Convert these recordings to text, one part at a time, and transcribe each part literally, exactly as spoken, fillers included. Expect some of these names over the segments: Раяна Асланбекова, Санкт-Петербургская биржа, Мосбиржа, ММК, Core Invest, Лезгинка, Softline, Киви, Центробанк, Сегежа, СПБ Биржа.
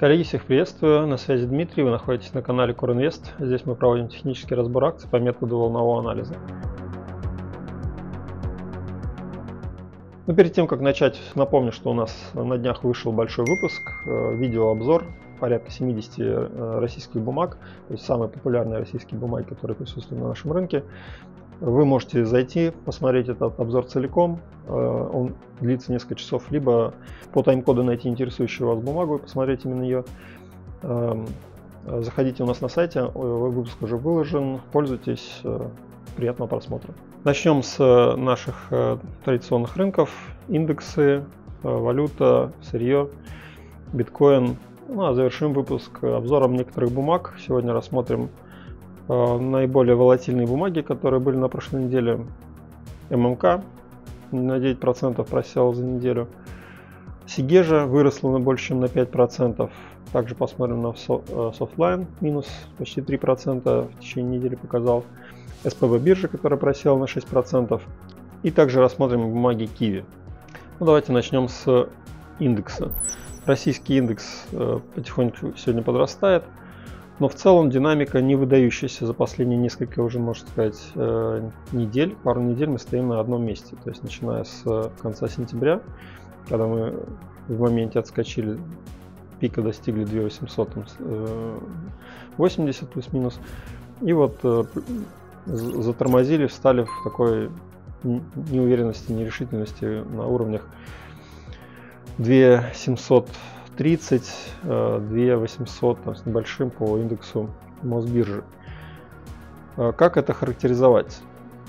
Коллеги, всех приветствую, на связи Дмитрий, вы находитесь на канале Core Invest. Здесь мы проводим технический разбор акций по методу волнового анализа. Но перед тем, как начать, напомню, что у нас на днях вышел большой выпуск, видеообзор, порядка семидесяти российских бумаг, то есть самые популярные российские бумаги, которые присутствуют на нашем рынке. Вы можете зайти, посмотреть этот обзор целиком, он длится несколько часов, либо по тайм-коду найти интересующую вас бумагу и посмотреть именно ее. Заходите у нас на сайте, выпуск уже выложен, пользуйтесь, приятного просмотра. Начнем с наших традиционных рынков: индексы, валюта, сырье, биткоин. Ну, а завершим выпуск обзором некоторых бумаг. Сегодня рассмотрим наиболее волатильные бумаги, которые были на прошлой неделе. ММК на девять процентов просел за неделю. Сегежа выросла на больше, чем на пять процентов. Также посмотрим на Softline, минус почти три процента в течение недели показал. СПБ Биржа, которая просела на шесть процентов. И также рассмотрим бумаги Киви. Ну, давайте начнем с индекса. Российский индекс потихоньку сегодня подрастает, но в целом динамика не выдающаяся за последние несколько, уже можно сказать, недель. Пару недель мы стоим на одном месте. То есть начиная с конца сентября, когда мы в моменте отскочили, пика достигли две тысячи восемьсот восемьдесят плюс-минус. И вот затормозили, встали в такой неуверенности, нерешительности на уровнях две тысячи семьсот тридцать, две тысячи восемьсот там, с небольшим по индексу Мосбиржи. Как это характеризовать?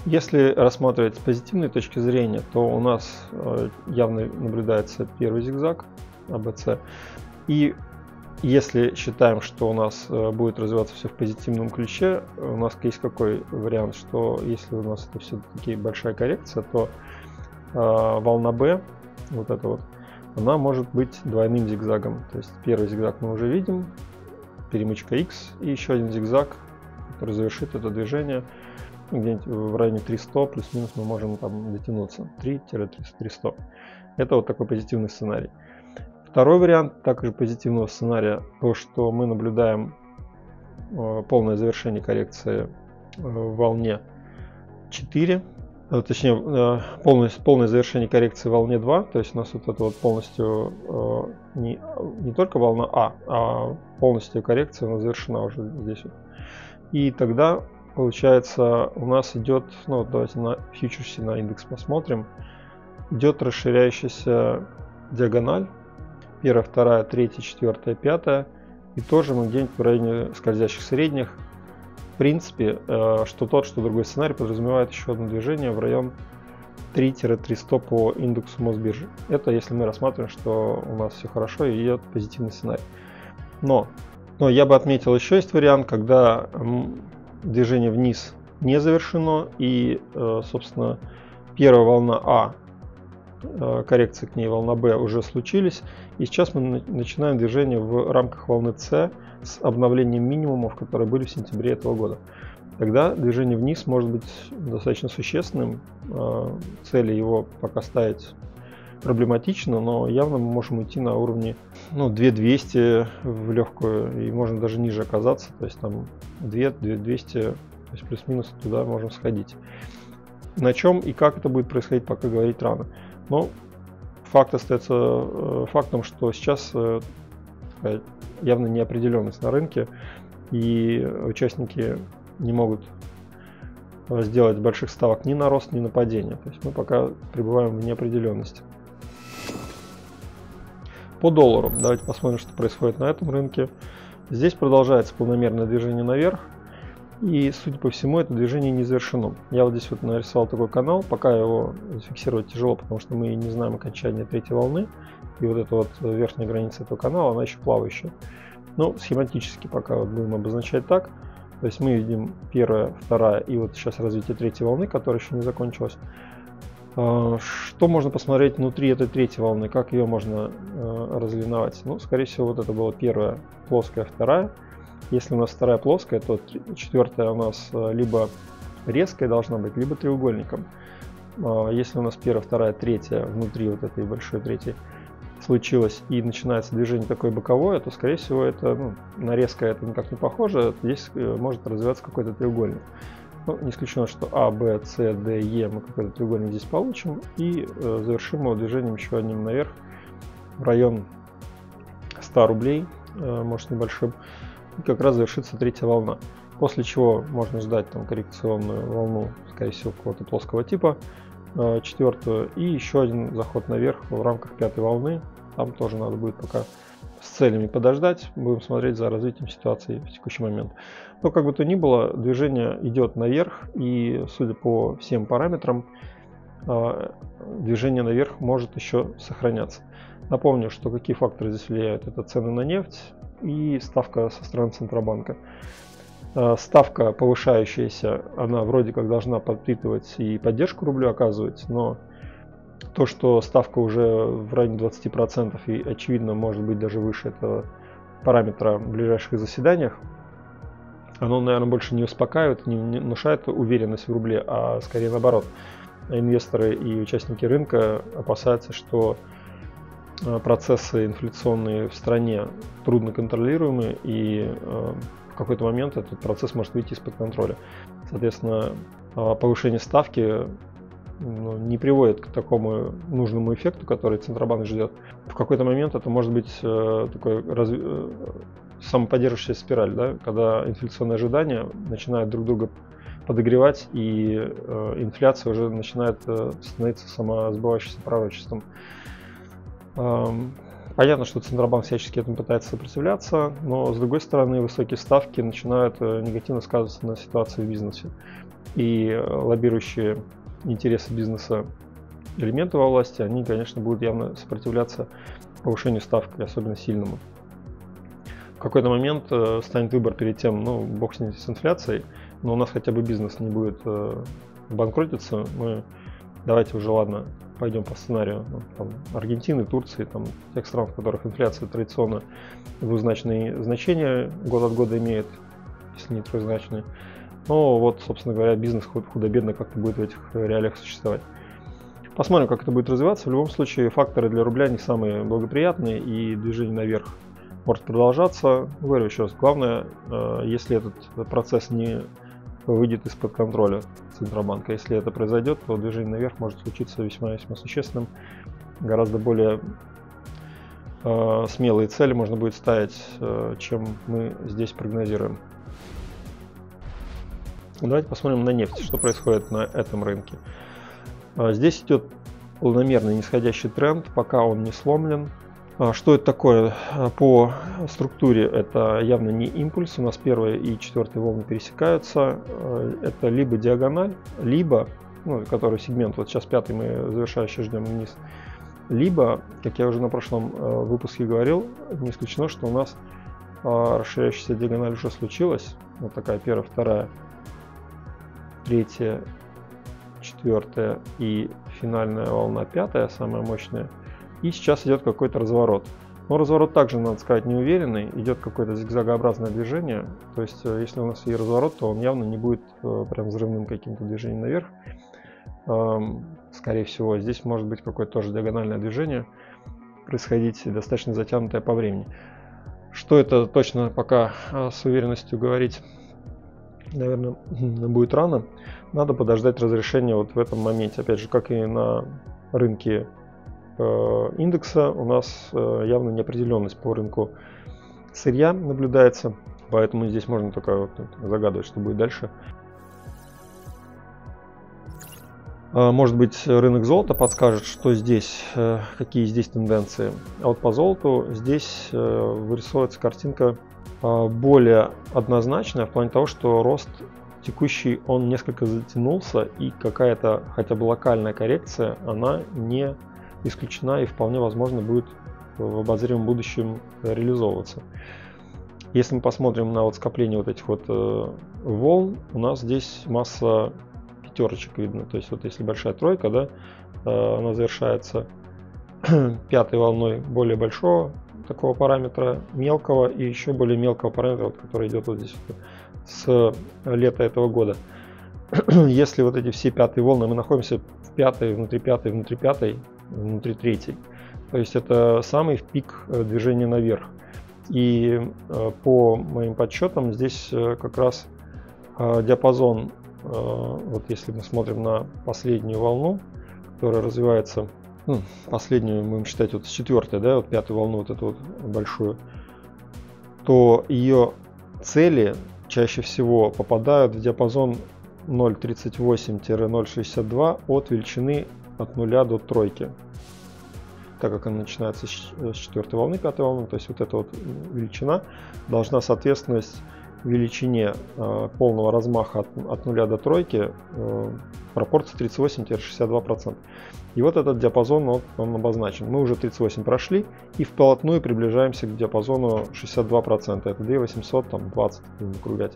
Если рассматривать с позитивной точки зрения, то у нас явно наблюдается первый зигзаг а бэ цэ. И если считаем, что у нас будет развиваться все в позитивном ключе, у нас есть какой вариант, что если у нас это все-таки большая коррекция, то волна бэ, вот это вот, она может быть двойным зигзагом. То есть первый зигзаг мы уже видим, перемычка X, и еще один зигзаг, который завершит это движение. Где-нибудь в районе триста плюс-минус мы можем там дотянуться. три тире триста. Это вот такой позитивный сценарий. Второй вариант также позитивного сценария, то, что мы наблюдаем полное завершение коррекции в волне четыре. Точнее, полное, полное завершение коррекции в волне два, то есть у нас вот это вот полностью не, не только волна А, а полностью коррекция она завершена уже здесь. И тогда получается у нас идет, ну вот давайте на фьючерсе, на индекс посмотрим, идет расширяющаяся диагональ, первая, вторая, третья, четвертая, пятая, и тоже мы где-нибудь в районе скользящих средних. В принципе, что тот, что другой сценарий подразумевает еще одно движение в район три тире триста по индексу Мосбиржи. Это если мы рассматриваем, что у нас все хорошо и идет позитивный сценарий. Но, но я бы отметил, еще есть вариант, когда движение вниз не завершено и, собственно, первая волна А, коррекции к ней волна Б уже случились. И сейчас мы начинаем движение в рамках волны С, с обновлением минимумов, которые были в сентябре этого года. Тогда движение вниз может быть достаточно существенным, цели его пока ставить проблематично, но явно мы можем уйти на уровне, ну, две тысячи двести в легкую, и можно даже ниже оказаться, то есть там две тысячи двести, то есть плюс-минус туда можем сходить. На чем и как это будет происходить, пока говорить рано. Но факт остается фактом, что сейчас явно неопределенность на рынке, и участники не могут сделать больших ставок ни на рост, ни на падение. То есть мы пока пребываем в неопределенности. По доллару давайте посмотрим, что происходит на этом рынке. Здесь продолжается планомерное движение наверх, и, судя по всему, это движение не завершено. Я вот здесь вот нарисовал такой канал, пока его зафиксировать тяжело, потому что мы не знаем окончания третьей волны. И вот эта вот верхняя граница этого канала, она еще плавающая. Но схематически пока вот будем обозначать так. То есть мы видим первая, вторая и вот сейчас развитие третьей волны, которая еще не закончилась. Что можно посмотреть внутри этой третьей волны, как ее можно разлиновать? Ну, скорее всего, вот это была первая плоская, вторая. Если у нас вторая плоская, то четвертая у нас либо резкая должна быть, либо треугольником. Если у нас первая, вторая, третья внутри вот этой большой третьей, с случилось и начинается движение такое боковое, то, скорее всего, это, ну, нарезка это никак не похоже. Здесь может развиваться какой-то треугольник. Ну, не исключено, что А, Б, С, Д, Е мы какой-то треугольник здесь получим и э, завершим его движением еще одним наверх в район ста рублей, э, может, небольшим. И как раз завершится третья волна. После чего можно ждать там коррекционную волну, скорее всего, какого-то плоского типа, э, четвертую, и еще один заход наверх в рамках пятой волны. Там тоже надо будет пока с целями подождать, будем смотреть за развитием ситуации в текущий момент. Но как бы то ни было, движение идет наверх, и судя по всем параметрам, э, движение наверх может еще сохраняться. Напомню, что какие факторы здесь влияют. Это цены на нефть и ставка со стороны Центробанка. Ставка повышающаяся, она вроде как должна подпитывать и поддержку рублю оказывать, но то, что ставка уже в районе двадцати процентов и, очевидно, может быть даже выше этого параметра в ближайших заседаниях, оно, наверное, больше не успокаивает, не внушает уверенность в рубле, а скорее наоборот. Инвесторы и участники рынка опасаются, что процессы инфляционные в стране трудно контролируемы, и в какой-то момент этот процесс может выйти из-под контроля. Соответственно, повышение ставки не приводит к такому нужному эффекту, который Центробанк ждет. В какой-то момент это может быть такой разв... самоподдерживающая спираль, да? Когда инфляционные ожидания начинают друг друга подогревать, и инфляция уже начинает становиться самосбывающимся пророчеством. Понятно, что Центробанк всячески этому пытается сопротивляться, но, с другой стороны, высокие ставки начинают негативно сказываться на ситуации в бизнесе. И лоббирующие интересы бизнеса элементы во власти, они, конечно, будут явно сопротивляться повышению ставки, особенно сильному. В какой-то момент станет выбор перед тем, ну, бог с ним, с инфляцией, но у нас хотя бы бизнес не будет банкротиться, мы давайте уже, ладно, пойдем по сценарию ну, там, Аргентины, Турции, там, тех стран, в которых инфляция традиционно двузначные значения год от года имеет, если не трехзначные. Но вот, собственно говоря, бизнес худо-бедно как-то будет в этих реалиях существовать. Посмотрим, как это будет развиваться. В любом случае, факторы для рубля не самые благоприятные, и движение наверх может продолжаться. Говорю еще раз, главное, если этот процесс не выйдет из-под контроля Центробанка. Если это произойдет, то движение наверх может случиться весьма-весьма существенным. Гораздо более э, смелые цели можно будет ставить, э, чем мы здесь прогнозируем. Давайте посмотрим на нефть, что происходит на этом рынке. Э, здесь идет планомерный нисходящий тренд, пока он не сломлен. Что это такое? По структуре это явно не импульс, у нас первая и четвертая волны пересекаются, это либо диагональ, либо, ну, который сегмент, вот сейчас пятый мы завершающий ждем вниз, либо, как я уже на прошлом выпуске говорил, не исключено, что у нас расширяющаяся диагональ уже случилась, вот такая первая, вторая, третья, четвертая и финальная волна, пятая, самая мощная. И сейчас идет какой-то разворот. Но разворот также, надо сказать, неуверенный. Идет какое-то зигзагообразное движение. То есть, если у нас и разворот, то он явно не будет прям взрывным каким-то движением наверх. Скорее всего, здесь может быть какое-то тоже диагональное движение происходить, достаточно затянутое по времени. Что это точно пока с уверенностью говорить, наверное, будет рано. Надо подождать разрешения вот в этом моменте. Опять же, как и на рынке индекса, у нас явно неопределенность по рынку сырья наблюдается, поэтому здесь можно только вот загадывать, что будет дальше. Может быть, рынок золота подскажет, что здесь, какие здесь тенденции. А вот по золоту здесь вырисовывается картинка более однозначная в плане того, что рост текущий он несколько затянулся, и какая-то хотя бы локальная коррекция она не исключена и вполне возможно будет в обозримом будущем реализовываться. Если мы посмотрим на вот скопление вот этих вот э, волн, у нас здесь масса пятерочек видно. То есть вот если большая тройка, да, э, она завершается пятой волной более большого такого параметра, мелкого и еще более мелкого параметра, вот, который идет вот здесь вот, с лета этого года. Если вот эти все пятые волны, мы находимся в пятой, внутри пятой, внутри пятой, внутри третьей, То есть это самый пик движения наверх. И по моим подсчетам здесь как раз диапазон, вот если мы смотрим на последнюю волну, которая развивается, ну, последнюю будем считать вот с четвертой, да, вот пятую волну, вот эту вот большую, то ее цели чаще всего попадают в диапазон ноль тридцать восемь — ноль шестьдесят два от величины от нуля до тройки. Так как она начинается с четвертой волны, пятой волны, то есть вот эта вот величина должна соответствовать величине э, полного размаха от, от нуля до тройки, э, пропорция тридцать восемь — шестьдесят два процента. И вот этот диапазон, вот, он обозначен. Мы уже тридцать восемь прошли и вплотную приближаемся к диапазону шестьдесят два процента. Это две тысячи восемьсот двадцать, будем округлять.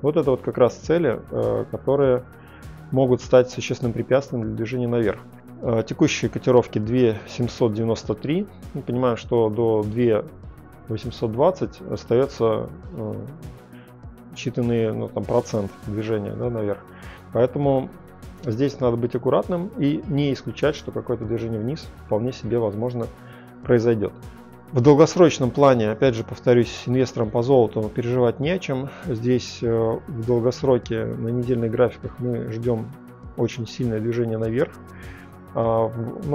Вот это вот как раз цели, э, которые могут стать существенным препятствием для движения наверх. Текущие котировки две тысячи семьсот девяносто три. Мы понимаем, что до две тысячи восемьсот двадцать остается э, считанный, ну, там, процент движения, да, наверх. Поэтому здесь надо быть аккуратным и не исключать, что какое-то движение вниз вполне себе возможно произойдет. В долгосрочном плане, опять же повторюсь, инвесторам по золоту переживать не о чем. Здесь э, в долгосроке на недельных графиках мы ждем очень сильное движение наверх. Но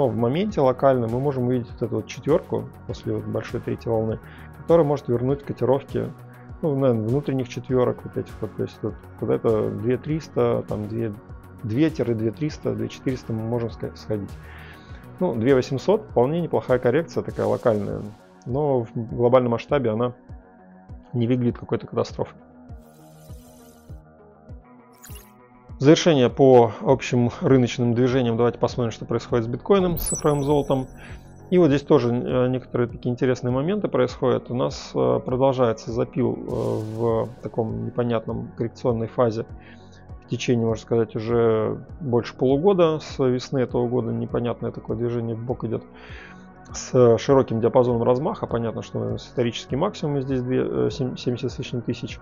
в моменте локально мы можем увидеть вот эту вот четверку после вот большой третьей волны, которая может вернуть котировки, ну, наверное, внутренних четверок вот этих вот, то есть вот, куда-то две тысячи триста, там две тысячи двести — две тысячи триста, две тысячи четыреста мы можем сходить. Ну, две тысячи восемьсот вполне неплохая коррекция, такая локальная, но в глобальном масштабе она не выглядит какой-то катастрофой. В завершение по общим рыночным движениям давайте посмотрим, что происходит с биткоином, с цифровым золотом. И вот здесь тоже некоторые такие интересные моменты происходят. У нас продолжается запил в таком непонятном коррекционной фазе в течение, можно сказать, уже больше полугода. С весны этого года непонятное такое движение вбок идет с широким диапазоном размаха. Понятно, что с историческим максимумом здесь семьдесят с лишним тысяч.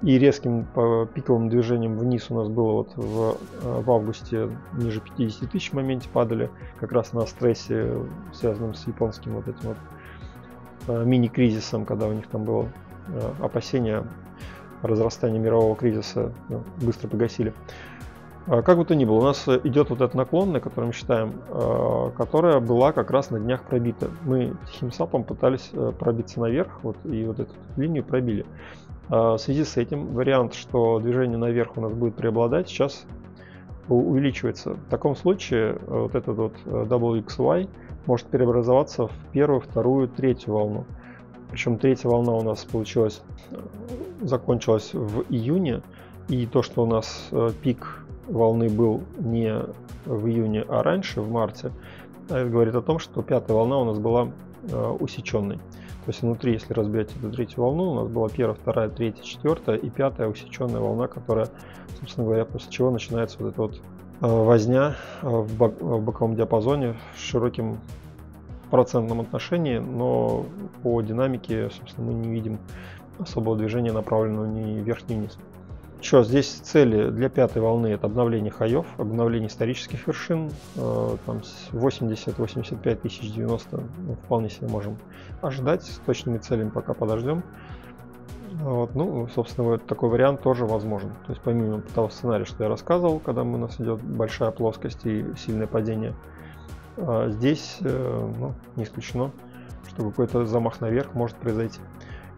И резким пиковым движением вниз у нас было вот в, в августе ниже пятидесяти тысяч в моменте падали. Как раз на стрессе, связанном с японским вот этим вот мини-кризисом, когда у них там было опасение разрастания мирового кризиса, быстро погасили. Как бы то ни было, у нас идет вот эта наклонная, которую мы считаем, которая была как раз на днях пробита. Мы тихим сапом пытались пробиться наверх, вот, и вот эту линию пробили. В связи с этим вариант, что движение наверх у нас будет преобладать, сейчас увеличивается. В таком случае вот этот вот дабл ю икс уай может преобразоваться в первую, вторую, третью волну. Причем третья волна у нас получилась, закончилась в июне, и то, что у нас пик волны был не в июне, а раньше, в марте, говорит о том, что пятая волна у нас была э, усеченной. То есть внутри, если разбирать эту третью волну, у нас была первая, вторая, третья, четвертая и пятая усеченная волна, которая, собственно говоря, после чего начинается вот эта вот э, возня в, бок, в боковом диапазоне с широким процентном отношении, но по динамике, собственно, мы не видим особого движения, направленного ни вверх, ни вниз. Еще здесь цели для пятой волны — это обновление хаев, обновление исторических вершин, там восемьдесят — восемьдесят пять тысяч девяносто мы вполне себе можем ожидать, с точными целями пока подождем. Вот, ну, собственно, вот такой вариант тоже возможен. То есть помимо того сценария, что я рассказывал, когда у нас идет большая плоскость и сильное падение, здесь, ну, не исключено, что какой-то замах наверх может произойти.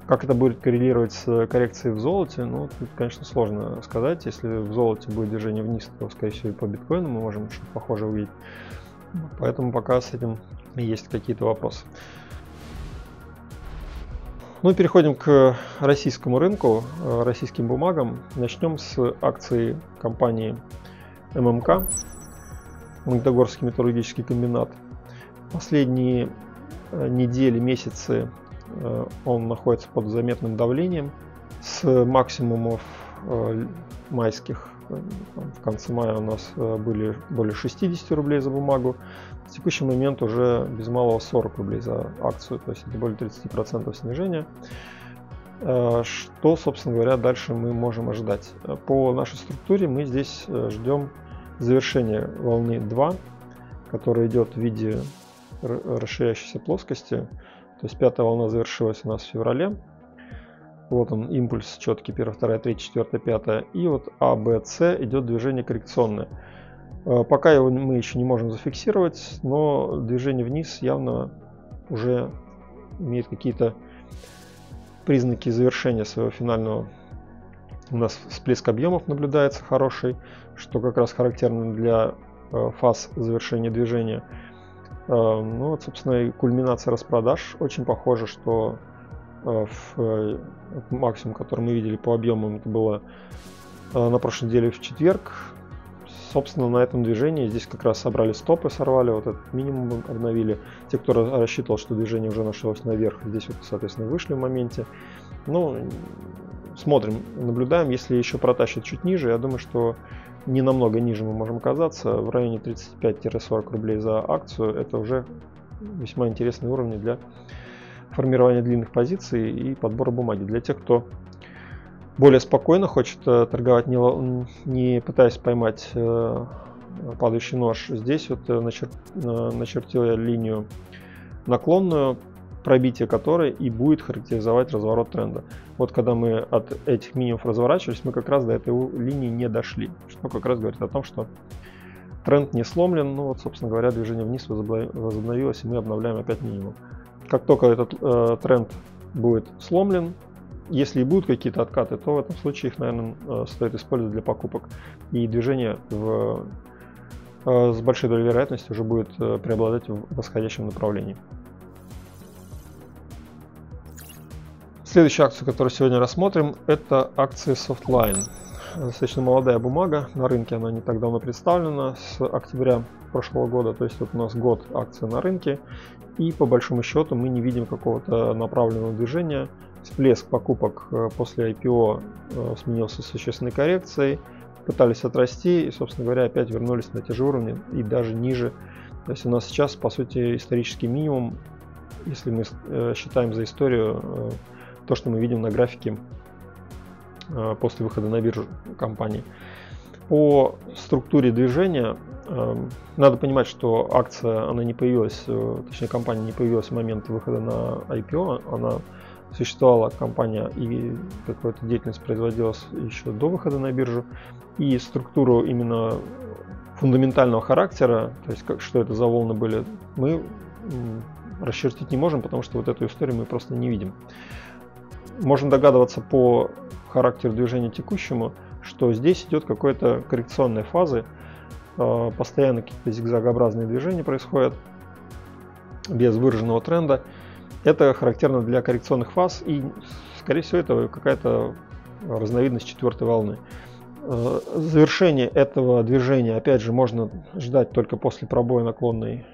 Как это будет коррелировать с коррекцией в золоте, ну, тут, конечно, сложно сказать. Если в золоте будет движение вниз, то, скорее всего, и по биткоину мы можем что-то похожее увидеть. Поэтому пока с этим есть какие-то вопросы. Ну, переходим к российскому рынку, российским бумагам. Начнем с акций компании эм эм ка, Магнитогорский металлургический комбинат. Последние недели, месяцы он находится под заметным давлением с максимумов майских. В конце мая у нас были более шестидесяти рублей за бумагу. В текущий момент уже без малого сорок рублей за акцию, то есть это более тридцати процентов снижения. Что, собственно говоря, дальше мы можем ожидать? По нашей структуре мы здесь ждем завершения волны два, которая идет в виде расширяющейся плоскости. То есть пятая волна завершилась у нас в феврале. Вот он, импульс четкий, первая, вторая, третья, четвёртая, пятая. И вот А, Б, С идет движение коррекционное. Пока его мы еще не можем зафиксировать, но движение вниз явно уже имеет какие-то признаки завершения своего финального. У нас всплеск объемов наблюдается хороший, что как раз характерно для фаз завершения движения. Ну вот, собственно, и кульминация распродаж. Очень похоже, что в максимум, который мы видели по объемам, это было на прошлой неделе в четверг. Собственно, на этом движении здесь как раз собрали стопы, сорвали, вот этот минимум обновили. Те, кто рассчитывал, что движение уже нашлось наверх, здесь вот, соответственно, вышли в моменте. Ну, смотрим, наблюдаем. Если еще протащит чуть ниже, я думаю, что не намного ниже мы можем оказаться. В районе тридцати пяти — сорока рублей за акцию. Это уже весьма интересные уровни для формирования длинных позиций и подбора бумаги. Для тех, кто более спокойно хочет торговать, не, не пытаясь поймать э, падающий нож, здесь вот начер, начертил я линию наклонную, пробитие которой и будет характеризовать разворот тренда. Вот когда мы от этих минимумов разворачивались, мы как раз до этой линии не дошли, что как раз говорит о том, что тренд не сломлен. Ну вот, собственно говоря, движение вниз возобновилось, и мы обновляем опять минимум. Как только этот э, тренд будет сломлен, если и будут какие-то откаты, то в этом случае их, наверное, стоит использовать для покупок. И движение в, с большой долей вероятности уже будет преобладать в восходящем направлении. Следующая акция, которую сегодня рассмотрим, это акции Softline. Достаточно молодая бумага, на рынке она не так давно представлена, с октября прошлого года, то есть вот у нас год акции на рынке, и по большому счету мы не видим какого-то направленного движения. Всплеск покупок после ай пи о сменился существенной коррекцией, пытались отрасти и, собственно говоря, опять вернулись на те же уровни и даже ниже. То есть у нас сейчас, по сути, исторический минимум, если мы считаем за историю то, что мы видим на графике после выхода на биржу компании. По структуре движения надо понимать, что акция, она не появилась, точнее, компания не появилась в момент выхода на ай пи о, она существовала, компания, и какая-то деятельность производилась еще до выхода на биржу. И структуру именно фундаментального характера, то есть как, что это за волны были, мы расчертить не можем, потому что вот эту историю мы просто не видим. Можно догадываться по характеру движения текущему, что здесь идет какая-то коррекционная фаза, постоянно какие-то зигзагообразные движения происходят без выраженного тренда. Это характерно для коррекционных фаз, и, скорее всего, это какая-то разновидность четвертой волны. Завершение этого движения, опять же, можно ждать только после пробоя наклонной,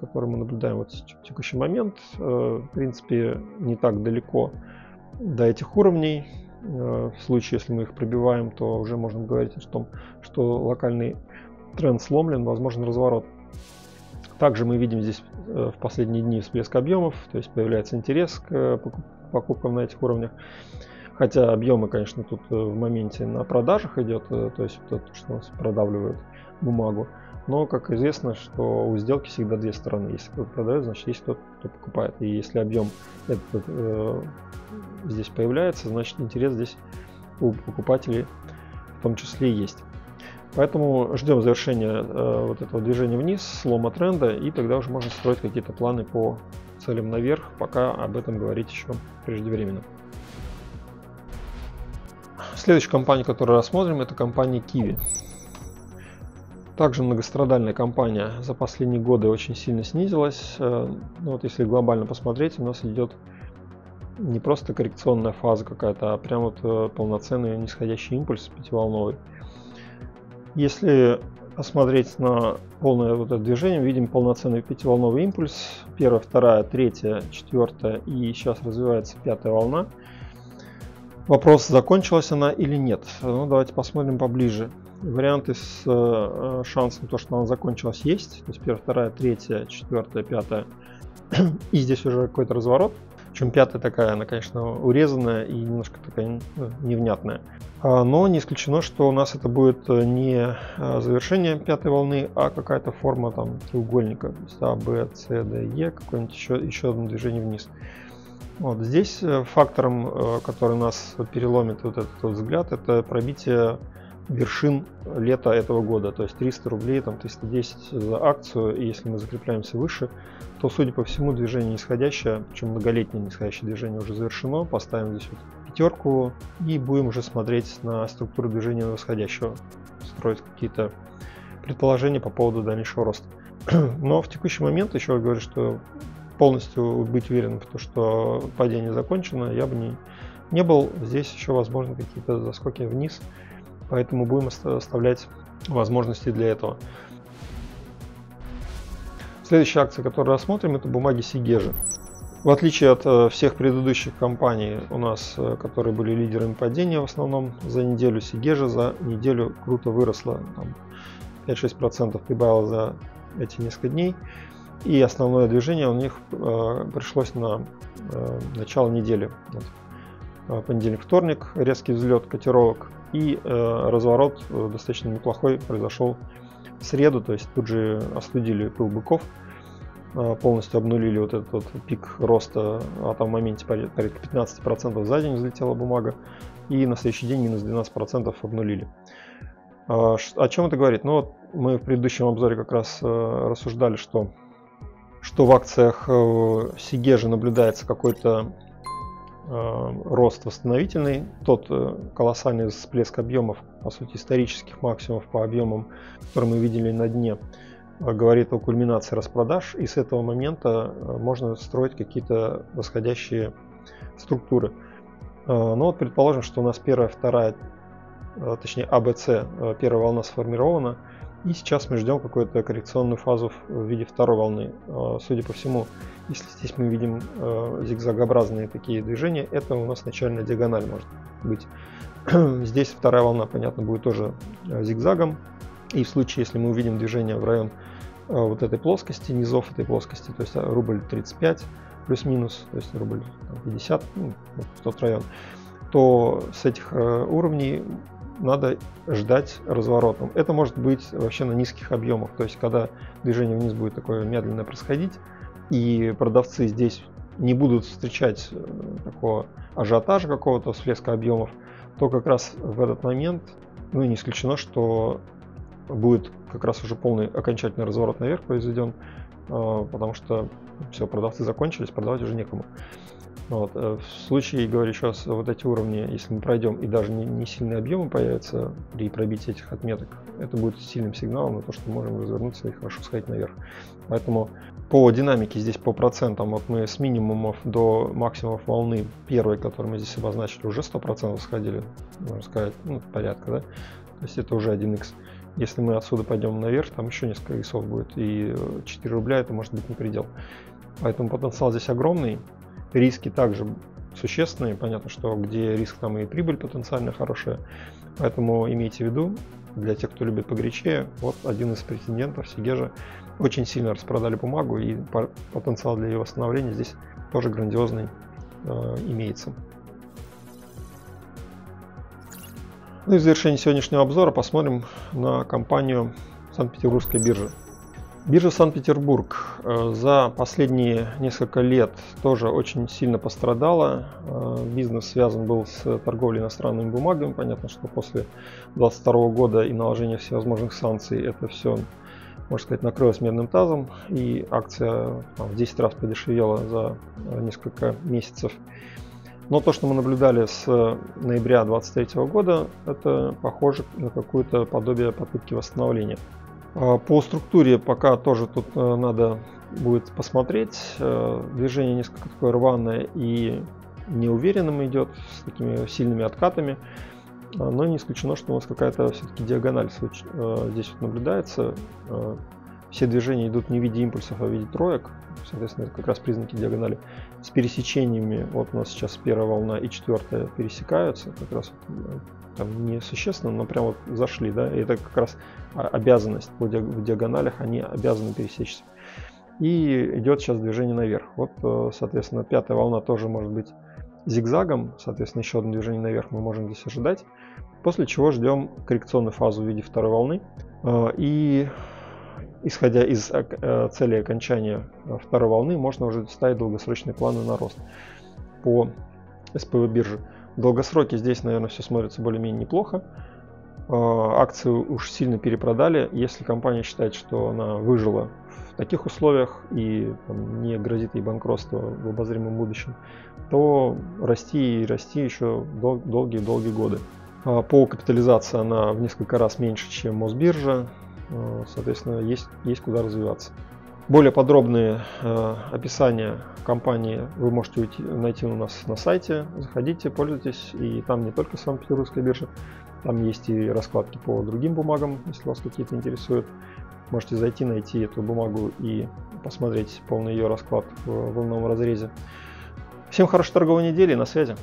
который мы наблюдаем вот в текущий момент. В принципе, не так далеко до этих уровней. В случае, если мы их пробиваем, то уже можно говорить о том, что локальный тренд сломлен, возможен разворот. Также мы видим здесь в последние дни всплеск объемов, то есть появляется интерес к покупкам на этих уровнях. Хотя объемы, конечно, тут в моменте на продажах идет, то есть то, что у нас продавливает бумагу. Но, как известно, что у сделки всегда две стороны. Если кто-то продает, значит есть кто-то, кто покупает. И если объем этот, э, здесь появляется, значит интерес здесь у покупателей в том числе есть. Поэтому ждем завершения э, вот этого движения вниз, слома тренда, и тогда уже можно строить какие-то планы по целям наверх, пока об этом говорить еще преждевременно. Следующая компания, которую рассмотрим, это компания Киви. Также многострадальная компания, за последние годы очень сильно снизилась. Э, ну вот если глобально посмотреть, у нас идет не просто коррекционная фаза какая-то, а прям вот э, полноценный нисходящий импульс пятиволновый. Если осмотреть на полное вот это движение, видим полноценный пятиволновый импульс. Первая, вторая, третья, четвертая и сейчас развивается пятая волна. Вопрос, закончилась она или нет. Ну, давайте посмотрим поближе. Варианты с э, шансом, то, что она закончилась, есть. То есть первая, вторая, третья, четвертая, пятая. И здесь уже какой-то разворот. Причем пятая такая, она, конечно, урезанная и немножко такая невнятная. Но не исключено, что у нас это будет не завершение пятой волны, а какая-то форма там треугольника. То есть А, Б, С, Д, Е, какое-нибудь еще, еще одно движение вниз. Вот. Здесь фактором, который нас переломит вот этот вот взгляд, это пробитие вершин лета этого года. То есть триста рублей, там триста десять за акцию. И если мы закрепляемся выше, то, судя по всему, движение нисходящее, причем многолетнее нисходящее движение уже завершено. Поставим здесь вот пятерку и будем уже смотреть на структуру движения восходящего, строить какие-то предположения по поводу дальнейшего роста. Но в текущий момент, еще раз говорю, что полностью быть уверенным в том, что падение закончено, я бы не, не был. Здесь еще возможно какие-то заскоки вниз, поэтому будем оставлять возможности для этого. Следующая акция, которую рассмотрим, это бумаги Сегежи. В отличие от всех предыдущих компаний у нас, которые были лидерами падения в основном, за неделю Сегежа за неделю круто выросла. пять-шесть процентов прибавила за эти несколько дней. И основное движение у них э, пришлось на э, начало недели. Вот. Понедельник-вторник, резкий взлет котировок и э, разворот э, достаточно неплохой произошел в среду. То есть тут же остудили пыл быков, э, полностью обнулили вот этот вот пик роста, а там в моменте порядка пятнадцать процентов за день взлетела бумага, и на следующий день минус двенадцать процентов обнулили. Э, о чем это говорит? Ну, вот мы в предыдущем обзоре как раз э, рассуждали, что что в акциях Сегежи наблюдается какой-то э, рост восстановительный. Тот э, колоссальный всплеск объемов, по сути исторических максимумов по объемам, которые мы видели на дне, э, говорит о кульминации распродаж. И с этого момента э, можно строить какие-то восходящие структуры. Э, ну вот предположим, что у нас первая, вторая, э, точнее АБЦ, э, первая волна сформирована. И сейчас мы ждем какую-то коррекционную фазу в виде второй волны. Судя по всему, если здесь мы видим зигзагообразные такие движения, это у нас начальная диагональ может быть. Здесь вторая волна, понятно, будет тоже зигзагом. И в случае, если мы увидим движение в район вот этой плоскости, низов этой плоскости, то есть рубль тридцать пять плюс-минус, то есть рубль пятьдесят, ну, в тот район, то с этих уровней надо ждать разворотом. Это может быть вообще на низких объемах, то есть когда движение вниз будет такое медленно происходить, и продавцы здесь не будут встречать такого ажиотажа, какого-то всплеска объемов, то как раз в этот момент, ну и не исключено, что будет как раз уже полный окончательный разворот наверх произведен, потому что все, продавцы закончились, продавать уже некому. Вот. В случае, говорю еще раз, вот эти уровни, если мы пройдем и даже не, не сильные объемы появятся при пробитии этих отметок, это будет сильным сигналом на то, что можем развернуться и хорошо сходить наверх. Поэтому по динамике здесь, по процентам, вот мы с минимумов до максимумов волны первой, которую мы здесь обозначили, уже сто процентов сходили, можно сказать, ну, порядка, да? То есть это уже один икс. Если мы отсюда пойдем наверх, там еще несколько иксов будет, и четыре рубля это может быть не предел. Поэтому потенциал здесь огромный. Риски также существенные, понятно, что где риск, там и прибыль потенциально хорошая. Поэтому имейте в виду, для тех, кто любит погорячее, вот один из претендентов, Сегежа, очень сильно распродали бумагу, и потенциал для ее восстановления здесь тоже грандиозный э, имеется. Ну и в завершении сегодняшнего обзора посмотрим на компанию Санкт-Петербургской биржи. Биржа Санкт-Петербург за последние несколько лет тоже очень сильно пострадала. Бизнес связан был с торговлей иностранными бумагами. Понятно, что после две тысячи двадцать второго года и наложения всевозможных санкций это все, можно сказать, накрылось медным тазом. И акция там, в десять раз подешевела за несколько месяцев. Но то, что мы наблюдали с ноября две тысячи двадцать третьего года, это похоже на какое-то подобие попытки восстановления. По структуре пока тоже тут надо будет посмотреть. Движение несколько такое рваное и неуверенным идет, с такими сильными откатами. Но не исключено, что у нас какая-то все-таки диагональ здесь вот наблюдается. Все движения идут не в виде импульсов, а в виде троек. Соответственно, это как раз признаки диагонали. С пересечениями, вот у нас сейчас первая волна и четвертая пересекаются. Как раз там не существенно, но прям вот зашли, да, и это как раз обязанность по диагоналях, они обязаны пересечься. И идет сейчас движение наверх. Вот, соответственно, пятая волна тоже может быть зигзагом. Соответственно, еще одно движение наверх мы можем здесь ожидать. После чего ждем коррекционную фазу в виде второй волны. И исходя из цели окончания второй волны, можно уже ставить долгосрочные планы на рост по эс пэ бэ бирже. В долгосроке здесь, наверное, все смотрится более-менее неплохо. Акции уж сильно перепродали. Если компания считает, что она выжила в таких условиях и там, не грозит ей банкротство в обозримом будущем, то расти и расти еще долгие-долгие годы. По капитализации она в несколько раз меньше, чем Мосбиржа. Соответственно, есть, есть куда развиваться. Более подробные э, описания компании вы можете уйти, найти у нас на сайте. Заходите, пользуйтесь. И там не только Санкт-Петербургская биржа, там есть и раскладки по другим бумагам, если вас какие-то интересуют. Можете зайти, найти эту бумагу и посмотреть полный ее расклад в волновом разрезе. Всем хорошей торговой недели, на связи.